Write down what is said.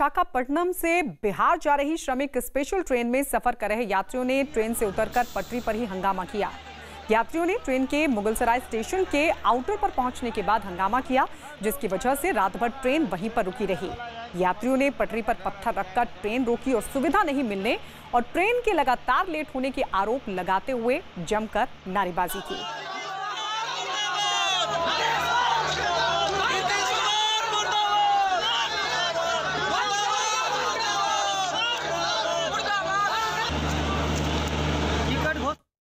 विशाखापट्टनम से बिहार जा रही श्रमिक स्पेशल ट्रेन में सफर कर रहे यात्रियों ने ट्रेन से उतरकर पटरी पर ही हंगामा किया। यात्रियों ने ट्रेन के मुगलसराय स्टेशन के आउटर पर पहुंचने के बाद हंगामा किया, जिसकी वजह से रात भर ट्रेन वहीं पर रुकी रही। यात्रियों ने पटरी पर पत्थर रखकर ट्रेन रोकी और सुविधा नहीं मिलने और ट्रेन के लगातार लेट होने के आरोप लगाते हुए जमकर नारेबाजी की।